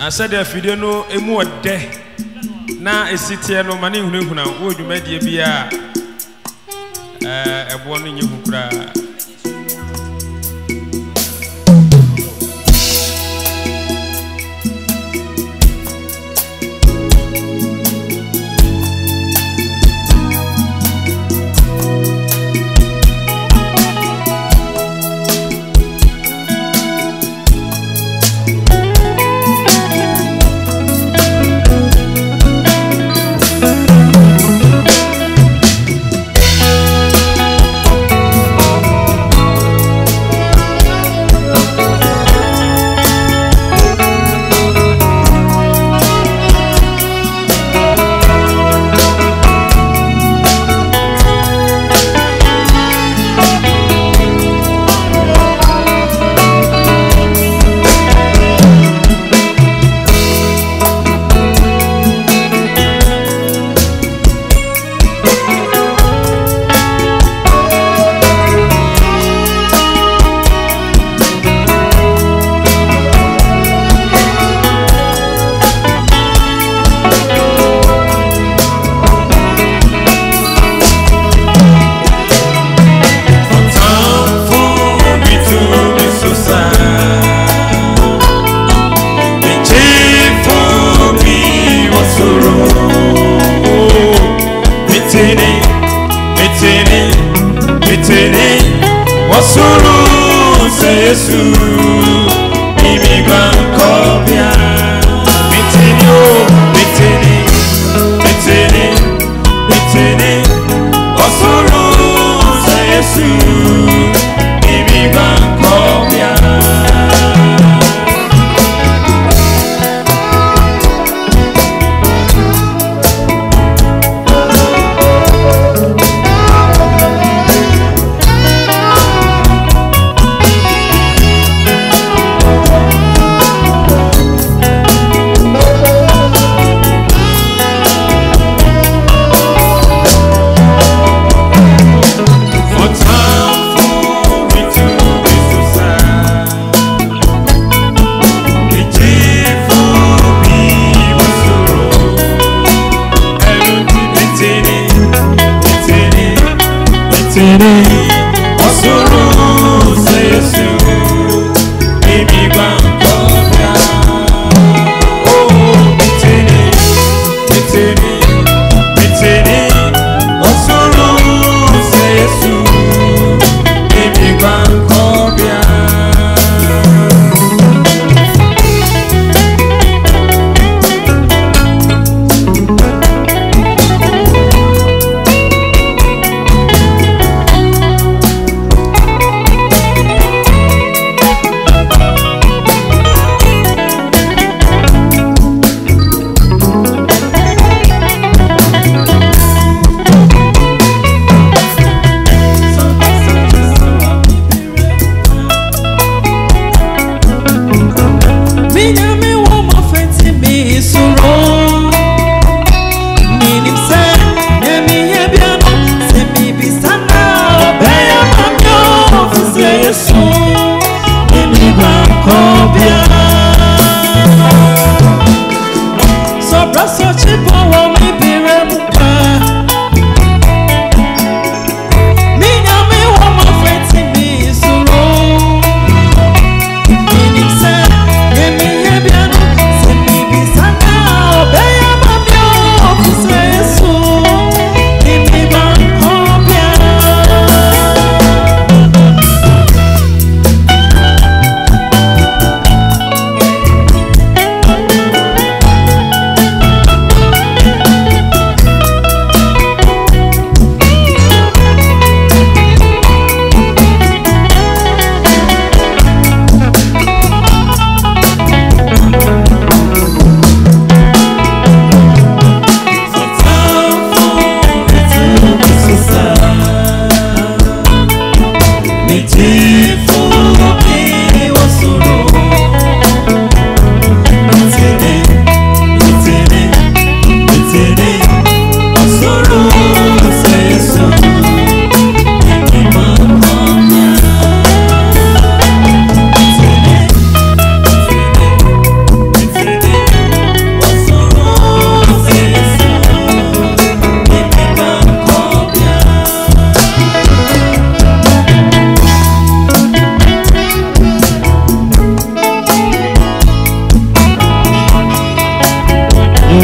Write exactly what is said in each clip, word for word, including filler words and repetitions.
I said, if you don't know a more day, now a city and money who now would you make be a warning you cry.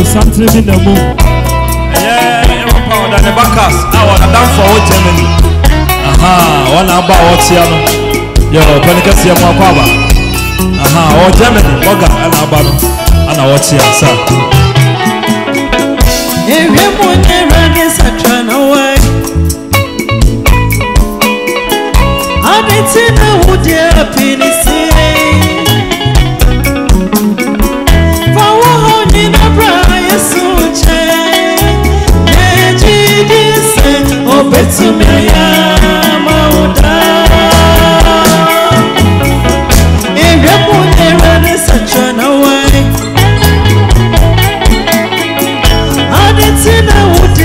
something in the moon. Yeah, on the backers. I want to dance for Germany. Aha, one about what's your yo, can you get your more power? Aha, or Germany, Moga, and Abano, and I watch your son. If you want to run this, I turn away. I didn't see the wood, dear, penicillin. To me, I'm out of if you put the run in such an away. I didn't see the wood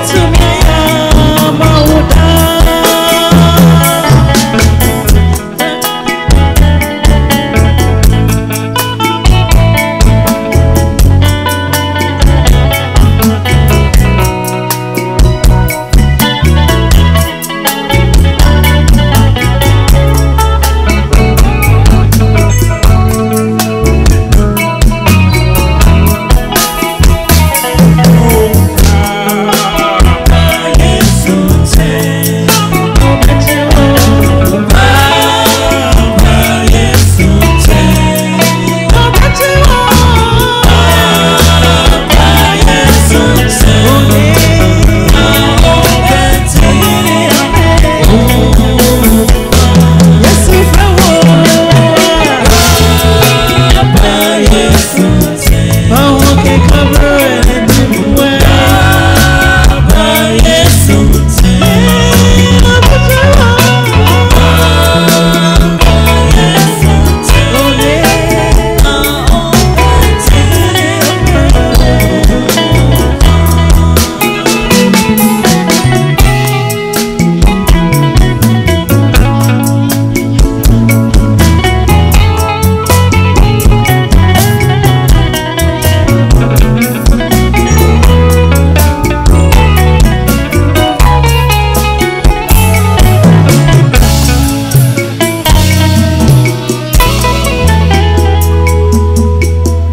to me.